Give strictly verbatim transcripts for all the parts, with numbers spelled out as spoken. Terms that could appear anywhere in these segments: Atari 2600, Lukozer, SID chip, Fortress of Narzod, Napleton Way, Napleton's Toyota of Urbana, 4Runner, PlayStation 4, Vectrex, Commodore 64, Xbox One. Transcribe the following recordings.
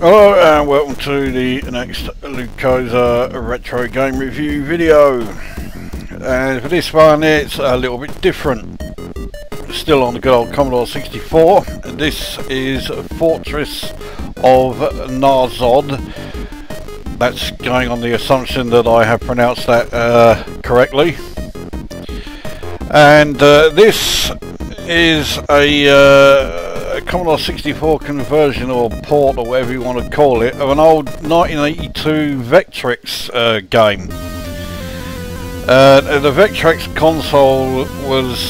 Hello and welcome to the next Lukozer retro game review video. And for this one it's a little bit different. Still on the good old Commodore sixty-four. This is Fortress of Narzod. That's going on the assumption that I have pronounced that uh, correctly. And uh, this is a... Uh, a Commodore sixty-four conversion or port or whatever you want to call it of an old nineteen eighty-two Vectrex uh, game. Uh, the Vectrex console was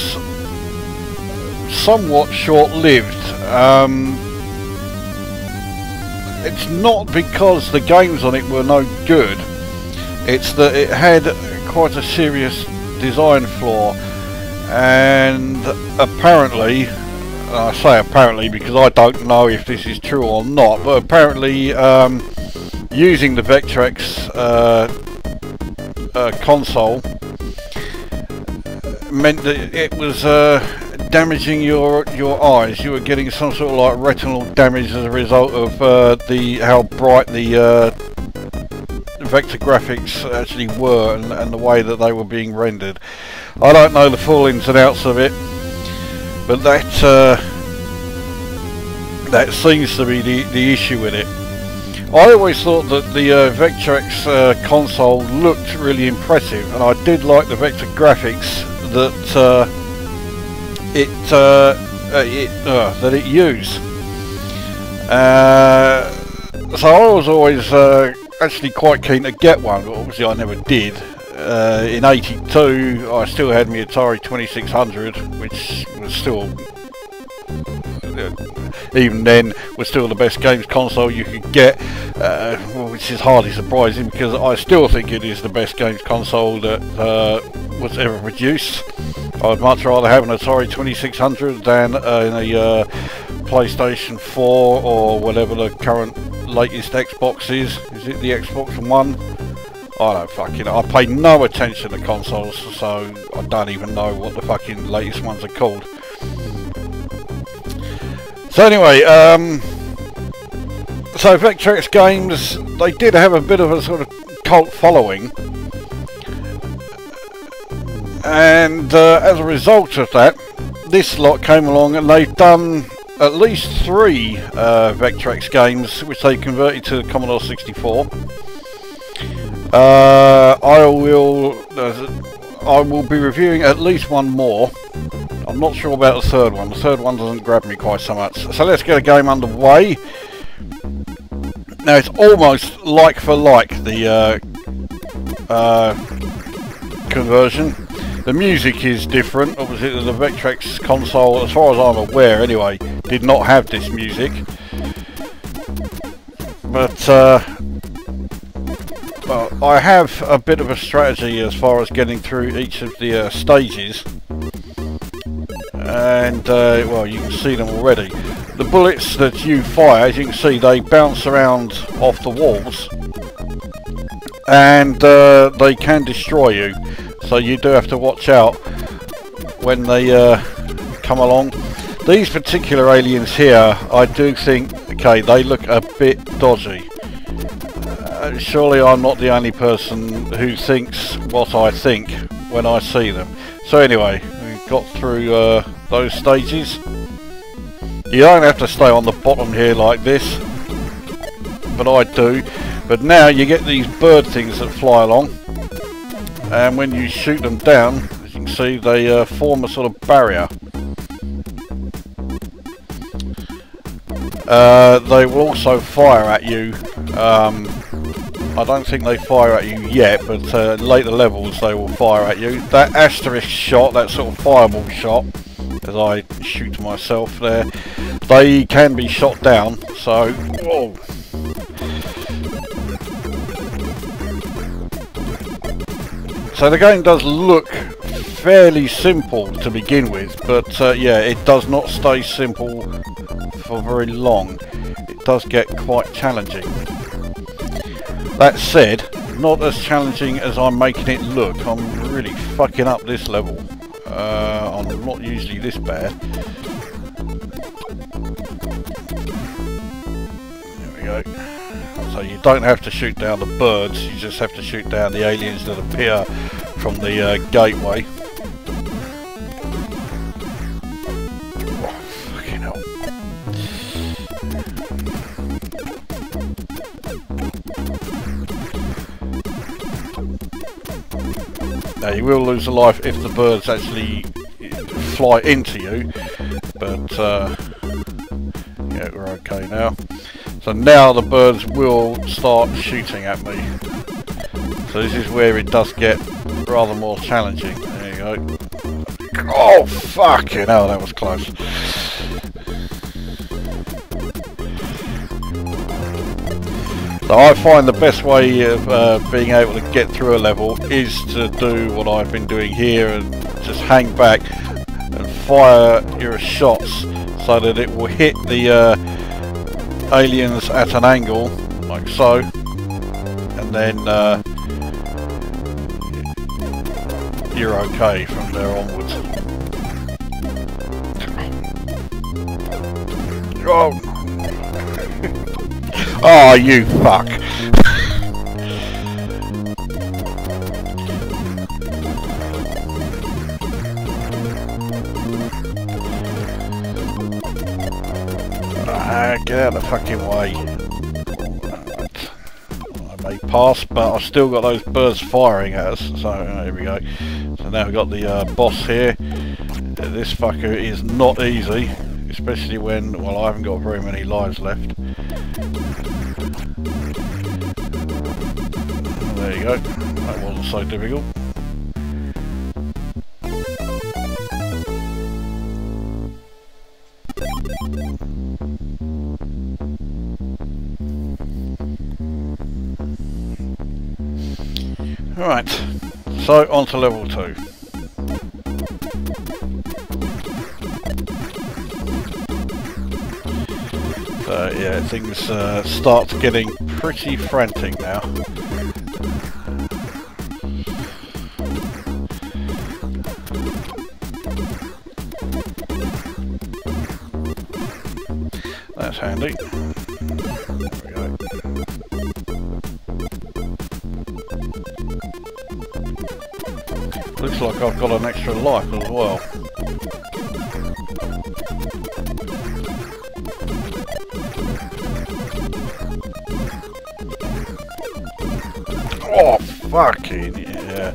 somewhat short-lived. Um, it's not because the games on it were no good, it's that it had quite a serious design flaw, and apparently I say apparently because I don't know if this is true or not, but apparently um, using the Vectrex uh, uh, console meant that it was uh, damaging your your eyes. You were getting some sort of like retinal damage as a result of uh, the how bright the uh, vector graphics actually were and, and the way that they were being rendered. I don't know the full ins and outs of it. But that uh, that seems to be the, the issue with it. I always thought that the uh, Vectrex uh, console looked really impressive, and I did like the vector graphics that uh, it uh, it uh, that it used. Uh, so I was always uh, actually quite keen to get one, but obviously I never did. Uh, in eighty-two I still had my Atari twenty-six hundred, which was still, even then, was still the best games console you could get, uh, which is hardly surprising because I still think it is the best games console that uh, was ever produced. I'd much rather have an Atari twenty-six hundred than uh, a uh, PlayStation four or whatever the current latest Xbox is. Is it the Xbox One? I don't fucking, I pay no attention to consoles, so I don't even know what the fucking latest ones are called. So anyway, um, so Vectrex games, they did have a bit of a sort of cult following. And uh, as a result of that, this lot came along and they've done at least three uh, Vectrex games, which they converted to the Commodore sixty-four. Uh, I will uh, I will be reviewing at least one more. I'm not sure about the third one. The third one doesn't grab me quite so much. So let's get a game underway. Now it's almost like for like the uh, uh, conversion. The music is different. Obviously the Vectrex console, as far as I'm aware anyway, did not have this music. But uh, well, I have a bit of a strategy as far as getting through each of the uh, stages, and uh, well, you can see them already. The bullets that you fire, as you can see, they bounce around off the walls, and uh, they can destroy you, so you do have to watch out when they uh, come along. These particular aliens here, I do think, okay, they look a bit dodgy. Surely I'm not the only person who thinks what I think when I see them. So anyway, we got through uh, those stages. You don't have to stay on the bottom here like this, but I do. But now you get these bird things that fly along, and when you shoot them down, as you can see, they uh, form a sort of barrier. Uh, they will also fire at you. Um, I don't think they fire at you yet, but uh, later levels they will fire at you. That asterisk shot, that sort of fireball shot, as I shoot myself there, they can be shot down, so... Whoa. So the game does look fairly simple to begin with, but uh, yeah, it does not stay simple for very long. It does get quite challenging. That said, not as challenging as I'm making it look. I'm really fucking up this level. Uh, I'm not usually this bad. There we go. So you don't have to shoot down the birds, you just have to shoot down the aliens that appear from the uh, gateway. Now you will lose a life if the birds actually fly into you, but uh, yeah, we're okay now. So now the birds will start shooting at me. So this is where it does get rather more challenging. There you go. Oh fucking hell, that was close. So I find the best way of uh, being able to get through a level is to do what I've been doing here and just hang back and fire your shots so that it will hit the uh, aliens at an angle, like so, and then uh, you're okay from there onwards. Oh! Oh, you fuck! Ah, get out of the fucking way. Right. I may pass, but I've still got those birds firing at us, so uh, here we go. So now we've got the uh, boss here. Uh, this fucker is not easy, especially when, well, I haven't got very many lives left. There you go, that wasn't so difficult. Alright, so on to level two. Uh, yeah, things uh, start getting pretty frantic now. That's handy. There we go. Looks like I've got an extra life as well. Oh, fucking yeah.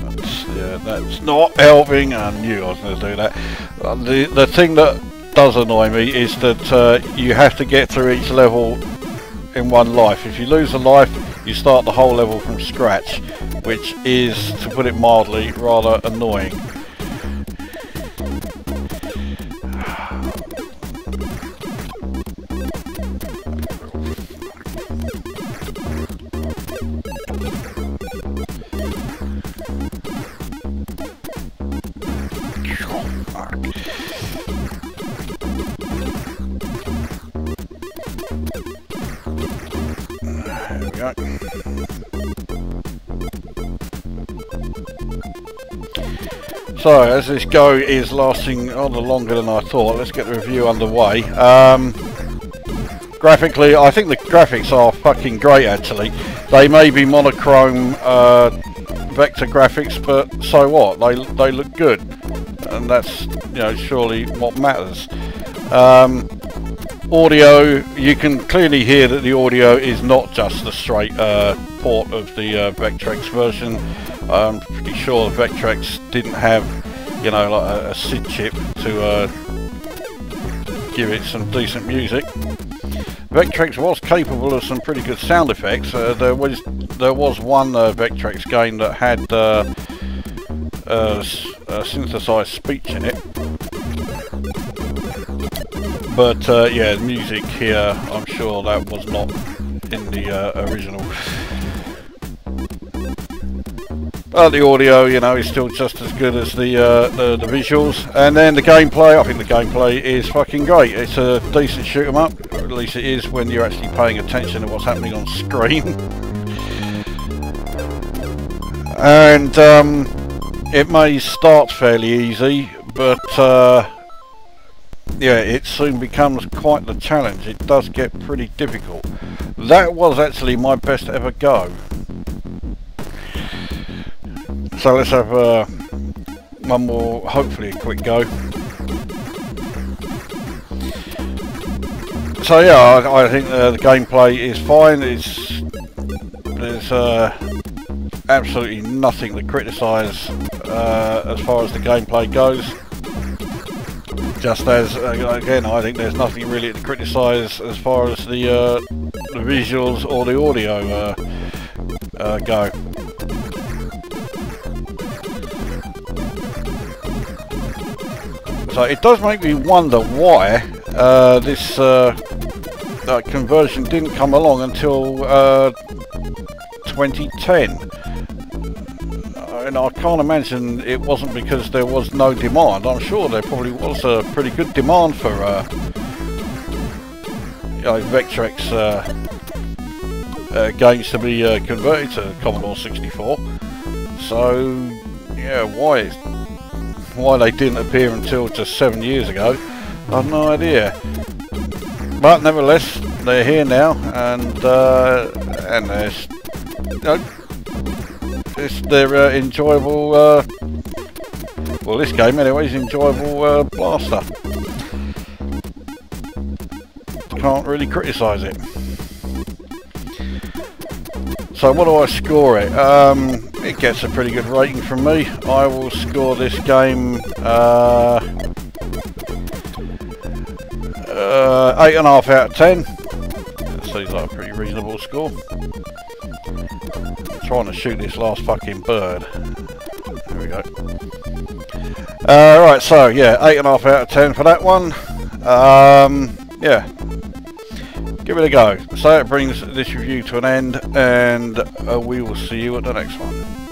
That's, yeah, that's not helping. I knew I was going to do that. The, the thing that does annoy me is that uh, you have to get through each level in one life. If you lose a life, you start the whole level from scratch, which is, to put it mildly, rather annoying. So, as this go is lasting rather longer than I thought, let's get the review underway. Um, graphically, I think the graphics are fucking great actually. They may be monochrome uh, vector graphics, but so what? They, they look good. And that's, you know, surely what matters. Um, audio, you can clearly hear that the audio is not just the straight uh, port of the uh, Vectrex version. I'm pretty sure Vectrex didn't have, you know, like a, a SID chip to uh, give it some decent music. Vectrex was capable of some pretty good sound effects. Uh, there was there was one uh, Vectrex game that had uh, uh, uh, synthesised speech in it, but uh, yeah, music here, I'm sure that was not in the uh, original. Uh, the audio, you know, is still just as good as the, uh, the the visuals, and then the gameplay. I think the gameplay is fucking great. It's a decent shoot 'em up, or at least it is when you're actually paying attention to what's happening on screen. And um, it may start fairly easy, but uh, yeah, it soon becomes quite the challenge. It does get pretty difficult. That was actually my best ever go. So let's have uh, one more, hopefully a quick go. So yeah, I, I think uh, the gameplay is fine. It's there's uh, absolutely nothing to criticise uh, as far as the gameplay goes. Just as uh, again, I think there's nothing really to criticise as far as the uh, the visuals or the audio uh, uh, go. So it does make me wonder why uh, this uh, uh, conversion didn't come along until uh, twenty ten, and I can't imagine it wasn't because there was no demand. I'm sure there probably was a pretty good demand for uh, you know, Vectrex uh, uh, games to be uh, converted to Commodore sixty-four. So yeah, why is why they didn't appear until just seven years ago, I have no idea. But nevertheless, they're here now, and uh, and there's, you know, it's their uh, enjoyable. Uh, well, this game anyway is enjoyable uh, blaster. Can't really criticise it. So what do I score it? Um, it gets a pretty good rating from me. I will score this game uh, uh, eight and a half out of ten. That seems like a pretty reasonable score. I'm trying to shoot this last fucking bird. There we go. Uh, right, so yeah, eight and a half out of ten for that one. Um, yeah. Give it a go. So that brings this review to an end, and uh, we will see you at the next one.